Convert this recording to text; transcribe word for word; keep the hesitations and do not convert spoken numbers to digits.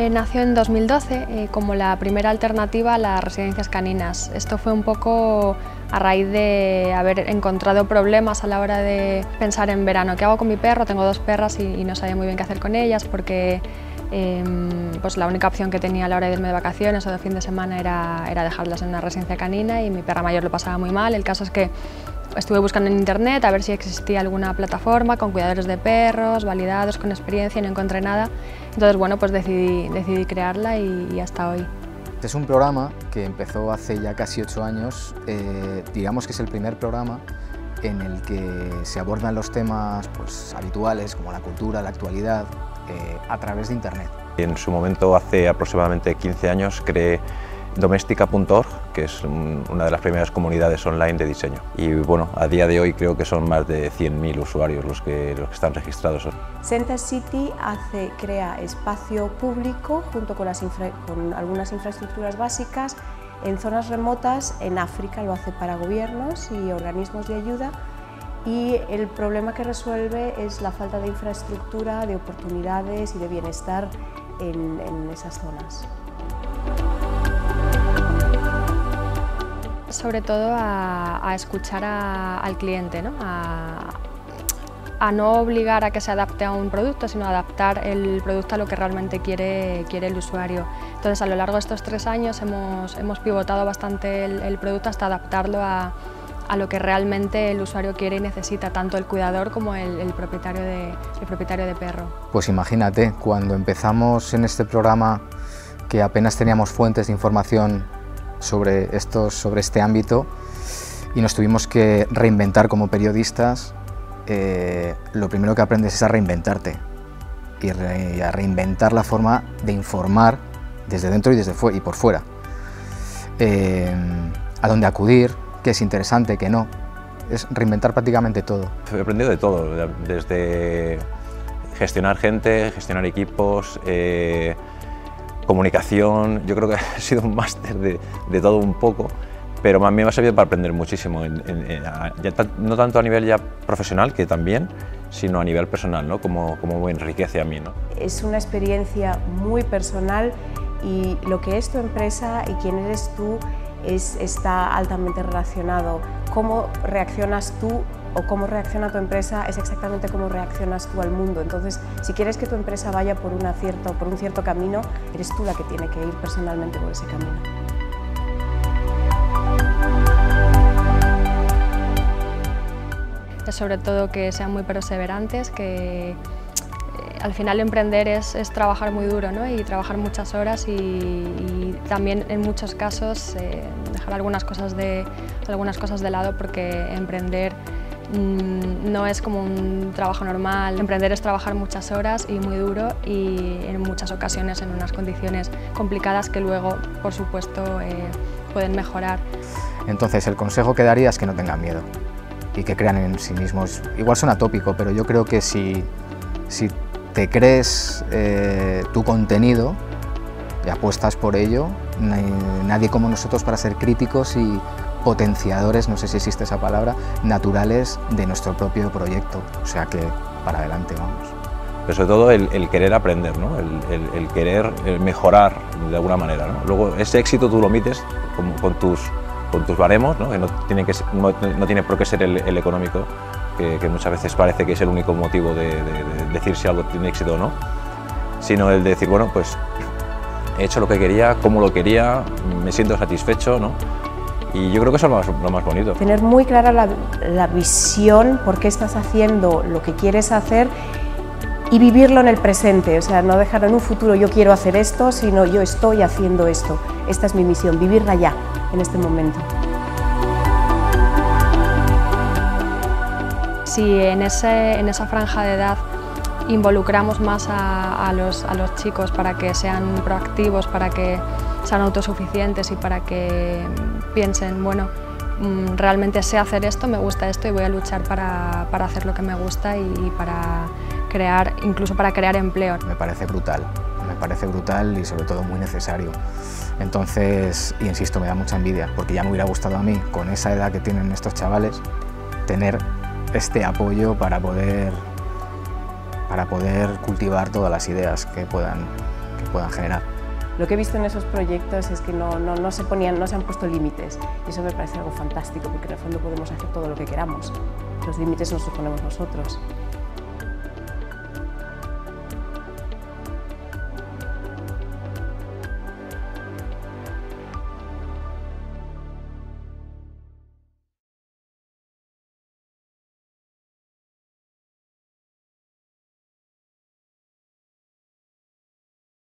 Eh, nació en dos mil doce eh, como la primera alternativa a las residencias caninas. Esto fue un poco a raíz de haber encontrado problemas a la hora de pensar en verano. ¿Qué hago con mi perro? Tengo dos perras y, y no sabía muy bien qué hacer con ellas porque eh, pues la única opción que tenía a la hora de irme de vacaciones o de fin de semana era, era dejarlas en una residencia canina y mi perra mayor lo pasaba muy mal. El caso es que estuve buscando en internet a ver si existía alguna plataforma con cuidadores de perros, validados, con experiencia, y no encontré nada. Entonces, bueno, pues decidí, decidí crearla y, y hasta hoy. Este es un programa que empezó hace ya casi ocho años. Eh, digamos que es el primer programa en el que se abordan los temas pues, habituales, como la cultura, la actualidad, eh, a través de internet. En su momento, hace aproximadamente quince años, creé Domestika punto org, que es una de las primeras comunidades online de diseño. Y bueno, a día de hoy creo que son más de cien mil usuarios los que, los que están registrados. Center City hace, crea espacio público junto con, las infra, con algunas infraestructuras básicas en zonas remotas, en África lo hace para gobiernos y organismos de ayuda, y el problema que resuelve es la falta de infraestructura, de oportunidades y de bienestar en, en esas zonas. Sobre todo a, a escuchar a, al cliente, ¿no? A, a no obligar a que se adapte a un producto, sino a adaptar el producto a lo que realmente quiere, quiere el usuario. Entonces, a lo largo de estos tres años hemos, hemos pivotado bastante el, el producto hasta adaptarlo a, a lo que realmente el usuario quiere y necesita, tanto el cuidador como el, el, propietario de, el propietario de perro. Pues imagínate, cuando empezamos en este programa, que apenas teníamos fuentes de información sobre, estos, sobre este ámbito y nos tuvimos que reinventar como periodistas, eh, lo primero que aprendes es a reinventarte y, re, y a reinventar la forma de informar desde dentro y, desde fu y por fuera. Eh, a dónde acudir, qué es interesante, qué no. Es reinventar prácticamente todo. He aprendido de todo, desde gestionar gente, gestionar equipos, eh, comunicación. Yo creo que ha sido un máster de, de todo un poco, pero a mí me ha servido para aprender muchísimo, en, en, en, a, ya, no tanto a nivel ya profesional, que también, sino a nivel personal, ¿no? Como, como me enriquece a mí, ¿no? Es una experiencia muy personal y lo que es tu empresa y quién eres tú es, está altamente relacionado. Cómo reaccionas tú o cómo reacciona tu empresa es exactamente cómo reaccionas tú al mundo. Entonces, si quieres que tu empresa vaya por, una cierta, por un cierto camino, eres tú la que tiene que ir personalmente por ese camino. Es sobre todo que sean muy perseverantes, que eh, al final emprender es, es trabajar muy duro, ¿no? Y trabajar muchas horas y, y también en muchos casos eh, dejar algunas cosas, de, algunas cosas de lado, porque emprender no es como un trabajo normal. Emprender es trabajar muchas horas y muy duro y en muchas ocasiones en unas condiciones complicadas que luego, por supuesto, eh, pueden mejorar. Entonces, el consejo que daría es que no tengan miedo y que crean en sí mismos. Igual suena tópico, pero yo creo que si, si te crees eh, tu contenido y apuestas por ello, nadie como nosotros para ser críticos y potenciadores, no sé si existe esa palabra, naturales de nuestro propio proyecto, o sea que para adelante vamos. Pero sobre todo el, el querer aprender, ¿no? el, el, el querer mejorar de alguna manera, ¿no? Luego ese éxito tú lo mides con, con, tus, con tus baremos, ¿no? Que, no tiene que no, no tiene por qué ser el, el económico, que, que muchas veces parece que es el único motivo de, de, de decir si algo tiene éxito o no, sino el de decir, bueno, pues he hecho lo que quería, cómo lo quería, me siento satisfecho, ¿no? Y yo creo que eso es lo más, lo más bonito. Tener muy clara la, la visión, por qué estás haciendo lo que quieres hacer y vivirlo en el presente, o sea, no dejarlo en un futuro, yo quiero hacer esto, sino yo estoy haciendo esto. Esta es mi misión, vivirla ya, en este momento. Si en, ese, en esa franja de edad involucramos más a, a, los, a los chicos para que sean proactivos, para que sean autosuficientes y para que piensen, bueno, realmente sé hacer esto, me gusta esto y voy a luchar para, para hacer lo que me gusta y, y para crear, incluso para crear empleo. Me parece brutal, me parece brutal y sobre todo muy necesario. Entonces, y insisto, me da mucha envidia, porque ya me hubiera gustado a mí, con esa edad que tienen estos chavales, tener este apoyo para poder, para poder cultivar todas las ideas que puedan, que puedan generar. Lo que he visto en esos proyectos es que no, no, no se ponían, no se han puesto límites, y eso me parece algo fantástico, porque en el fondo podemos hacer todo lo que queramos. Los límites nos los ponemos nosotros.